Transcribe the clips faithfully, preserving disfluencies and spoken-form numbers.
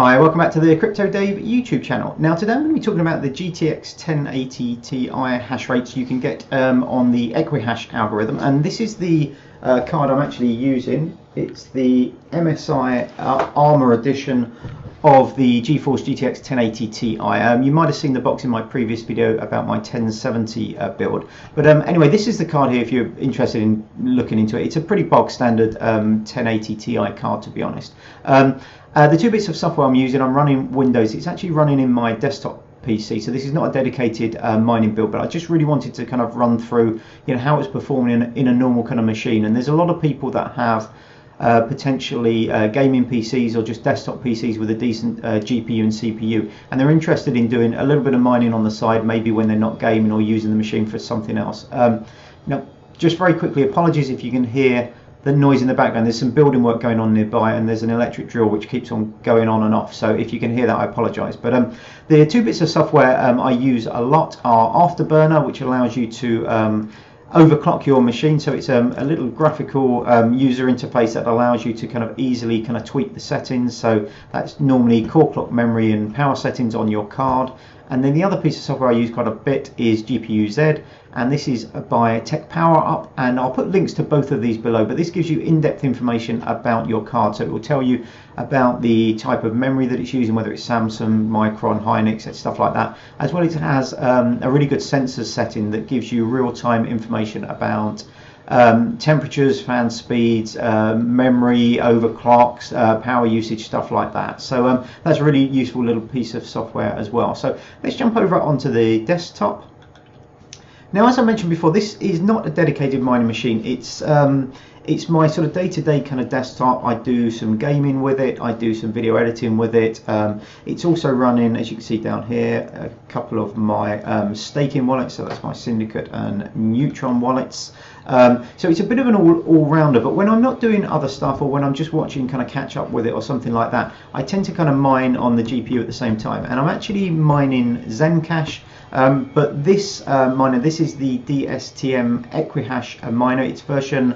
Hi, welcome back to the Crypto Dave YouTube channel. Now today I'm going to be talking about the G T X ten eighty T I hash rates you can get um, on the Equihash algorithm, and this is the uh, card I'm actually using. It's the M S I uh, Armor Edition of the GeForce G T X ten eighty T I. Um, you might have seen the box in my previous video about my ten seventy uh, build. But um, anyway, this is the card here if you're interested in looking into it. It's a pretty bog standard um, ten eighty T I card, to be honest. Um, uh, the two bits of software I'm using, I'm running Windows. It's actually running in my desktop P C, so this is not a dedicated uh, mining build, but I just really wanted to kind of run through, you know, how it's performing in, in a normal kind of machine. And there's a lot of people that have Uh, potentially uh, gaming P Cs or just desktop P Cs with a decent uh, G P U and C P U, and they're interested in doing a little bit of mining on the side, maybe when they're not gaming or using the machine for something else. Um, now, just very quickly, apologies if you can hear the noise in the background. There's some building work going on nearby, and there's an electric drill which keeps on going on and off, so if you can hear that, I apologize. But um, the two bits of software um, I use a lot are Afterburner, which allows you to um, overclock your machine, so it's um, a little graphical um, user interface that allows you to kind of easily kind of tweak the settings. So that's normally core clock, memory and power settings on your card. And then the other piece of software I use quite a bit is G P U Z, and this is by TechPowerUp, and I'll put links to both of these below, but this gives you in-depth information about your card. So it will tell you about the type of memory that it's using, whether it's Samsung, Micron, Hynix and stuff like that, as well as it has um, a really good sensor setting that gives you real-time information about Um, temperatures, fan speeds, uh, memory, overclocks, uh, power usage, stuff like that. So um, that's a really useful little piece of software as well. So let's jump over onto the desktop. Now, as I mentioned before, this is not a dedicated mining machine. It's um, it's my sort of day-to-day kind of desktop. I do some gaming with it. I do some video editing with it. Um, it's also running, as you can see down here, a couple of my um, staking wallets. So that's my Syndicate and Neutron wallets. Um, so it's a bit of an all, all-rounder, but when I'm not doing other stuff or when I'm just watching kind of catch up with it or something like that, I tend to kind of mine on the G P U at the same time. And I'm actually mining Zencash, um, but this uh, miner, this is the D S T M Equihash miner. It's version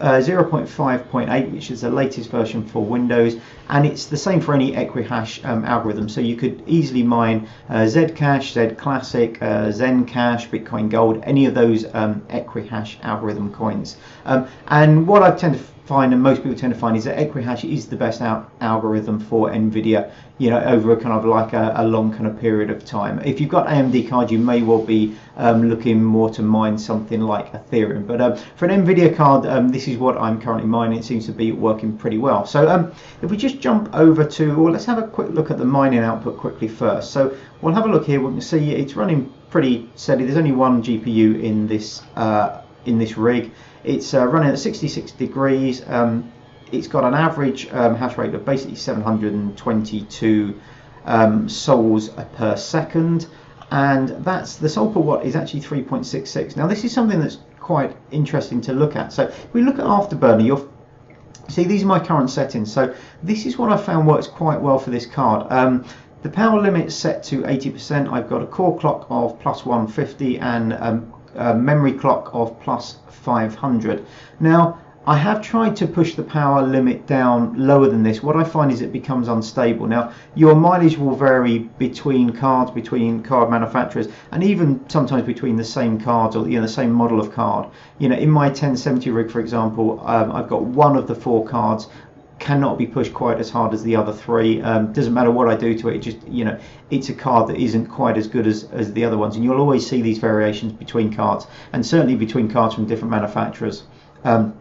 Uh, zero point five point eight, which is the latest version for Windows, and it's the same for any Equihash um, algorithm. So you could easily mine uh, Zcash, Zclassic, uh, Zencash, Bitcoin Gold, any of those um, Equihash algorithm coins. Um, and what I tend to find, and most people tend to find, is that Equihash is the best al algorithm for Nvidia, you know, over a kind of like a, a long kind of period of time. If you've got A M D cards, you may well be um, looking more to mine something like Ethereum, but um, for an Nvidia card, um, this is what I'm currently mining. It seems to be working pretty well. So um, if we just jump over to, well, let's have a quick look at the mining output quickly first. So we'll have a look here. We can see it's running pretty steady. There's only one G P U in this uh, in this rig. It's uh, running at sixty-six degrees. Um, it's got an average um, hash rate of basically seven hundred twenty-two um, souls per second, and that's the soul per watt is actually three point six six. Now this is something that's quite interesting to look at. So if we look at Afterburner, you'll see these are my current settings. So this is what I found works quite well for this card. Um, the power limit set to eighty percent. I've got a core clock of plus one fifty and um, Uh, memory clock of plus five hundred. Now I have tried to push the power limit down lower than this. What I find is it becomes unstable. Now your mileage will vary between cards, between card manufacturers, and even sometimes between the same cards or, you know, the same model of card. You know, in my ten seventy rig, for example, um, I've got one of the four cards cannot be pushed quite as hard as the other three. Um, doesn't matter what I do to it, it just, you know, it's a card that isn't quite as good as, as the other ones, and you'll always see these variations between cards, and certainly between cards from different manufacturers. Um,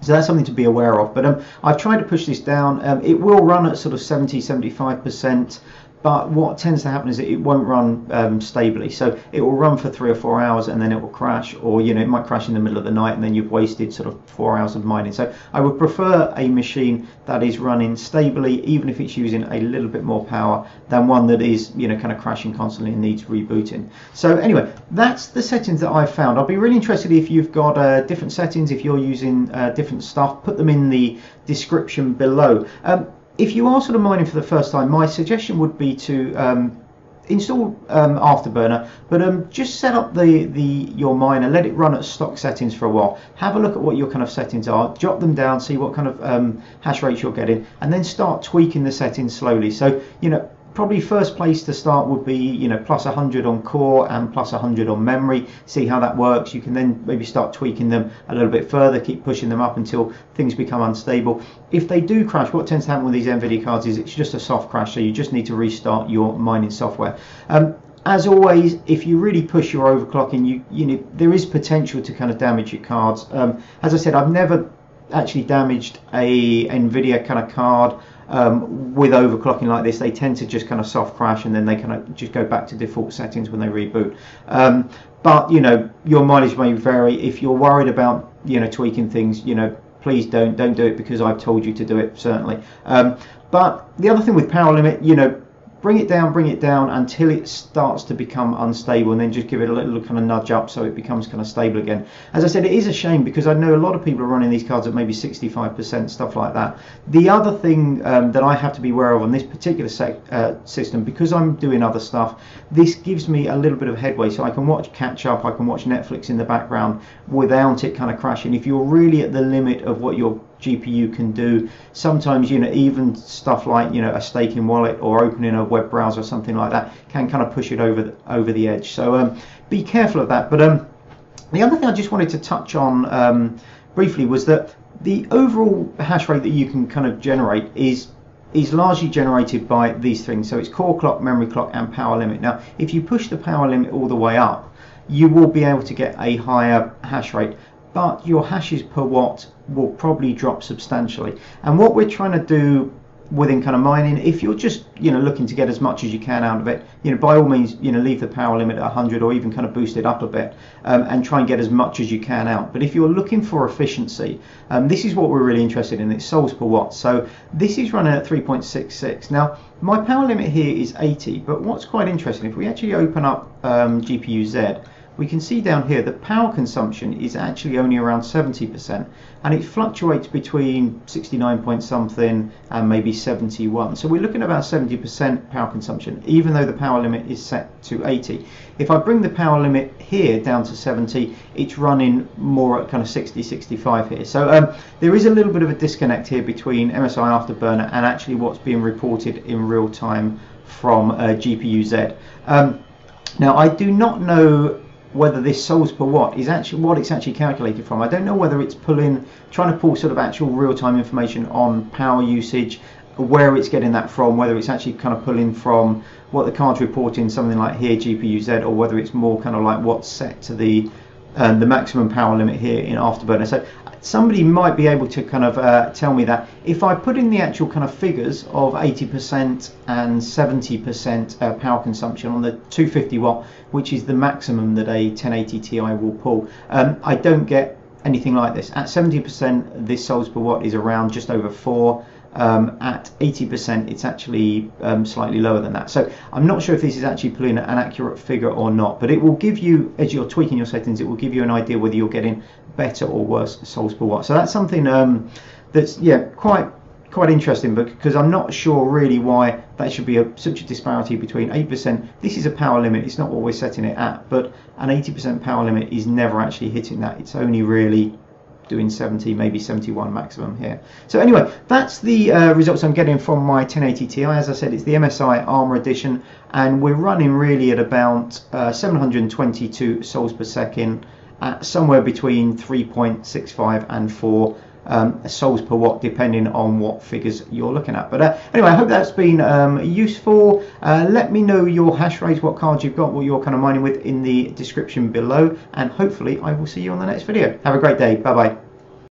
so that's something to be aware of, but um, I've tried to push this down. Um, it will run at sort of seventy, seventy-five percent, but what tends to happen is it won't run um, stably. So it will run for three or four hours and then it will crash, or, you know, it might crash in the middle of the night and then you've wasted sort of four hours of mining. So I would prefer a machine that is running stably, even if it's using a little bit more power, than one that is, you know, kind of crashing constantly and needs rebooting. So anyway, that's the settings that I've found. I'll be really interested if you've got uh, different settings, if you're using uh, different stuff. Put them in the description below. Um, If you are sort of mining for the first time, my suggestion would be to um, install um, Afterburner, but um, just set up the, the your miner, let it run at stock settings for a while, have a look at what your kind of settings are, jot them down, see what kind of um, hash rates you're getting, and then start tweaking the settings slowly. So, you know, probably first place to start would be, you know, plus one hundred on core and plus one hundred on memory. See how that works. You can then maybe start tweaking them a little bit further, keep pushing them up until things become unstable. If they do crash, what tends to happen with these Nvidia cards is it's just a soft crash, so you just need to restart your mining software. Um, as always, if you really push your overclocking, you, you know, there is potential to kind of damage your cards. Um, as I said, I've never actually damaged a Nvidia kind of card Um, with overclocking like this. They tend to just kind of soft crash, and then they kind of just go back to default settings when they reboot. Um, but you know, your mileage may vary. If you're worried about, you know, tweaking things, you know, please don't don't do it because I've told you to do it, certainly. Um, but the other thing with power limit, you know, bring it down, bring it down until it starts to become unstable, and then just give it a little kind of nudge up so it becomes kind of stable again. As I said, it is a shame because I know a lot of people are running these cards at maybe sixty-five percent, stuff like that. The other thing um, that I have to be aware of on this particular sec uh, system, because I'm doing other stuff, this gives me a little bit of headway, so I can watch catch up, I can watch Netflix in the background without it kind of crashing. If you're really at the limit of what you're G P U can do, sometimes, you know, even stuff like, you know, a staking wallet or opening a web browser or something like that can kind of push it over the, over the edge. So um, be careful of that. But um, the other thing I just wanted to touch on um, briefly was that the overall hash rate that you can kind of generate is is largely generated by these things. So it's core clock, memory clock, and power limit. Now, if you push the power limit all the way up, you will be able to get a higher hash rate, but your hashes per watt will probably drop substantially. And what we're trying to do within kind of mining, if you're just, you know, looking to get as much as you can out of it, you know, by all means, you know, leave the power limit at one hundred or even kind of boost it up a bit um, and try and get as much as you can out. But if you're looking for efficiency, um, this is what we're really interested in. It's souls per watt. So this is running at three point six six. Now, my power limit here is eighty, but what's quite interesting, if we actually open up um, G P U Z, we can see down here the power consumption is actually only around seventy percent, and it fluctuates between sixty-nine point something and maybe seventy-one. So we're looking at about seventy percent power consumption, even though the power limit is set to eighty. If I bring the power limit here down to seventy, it's running more at kind of sixty, sixty-five here. So um, there is a little bit of a disconnect here between M S I Afterburner and actually what's being reported in real time from uh, G P U Z. Um, now, I do not know whether this souls per watt is actually what it's actually calculated from. I don't know whether it's pulling, trying to pull sort of actual real-time information on power usage, where it's getting that from, whether it's actually kind of pulling from what the card's reporting, something like here G P U Z, or whether it's more kind of like what's set to the uh, the maximum power limit here in Afterburner. So somebody might be able to kind of uh, tell me that. If I put in the actual kind of figures of eighty percent and seventy percent uh, power consumption on the two hundred fifty watt, which is the maximum that a ten eighty Ti will pull, um, I don't get anything like this. At seventy percent, this souls per watt is around just over four. Um, at eighty percent, it's actually um, slightly lower than that. So I'm not sure if this is actually pulling an accurate figure or not, but it will give you, as you're tweaking your settings, it will give you an idea whether you're getting better or worse souls per watt. So that's something um, that's, yeah, quite quite interesting, because I'm not sure really why that should be a, such a disparity between eight percent. This is a power limit. It's not what we're setting it at, but an eighty percent power limit is never actually hitting that. It's only really doing seventy, maybe seventy-one maximum here. So anyway, that's the uh, results I'm getting from my ten eighty Ti. As I said, it's the M S I Armor Edition, and we're running really at about uh, seven hundred twenty-two souls per second at somewhere between three point six five and four um, souls per watt, depending on what figures you're looking at. But uh, anyway, I hope that's been um, useful. Uh, let me know your hash rates, what cards you've got, what you're kind of mining with in the description below, and hopefully I will see you on the next video. Have a great day. Bye bye.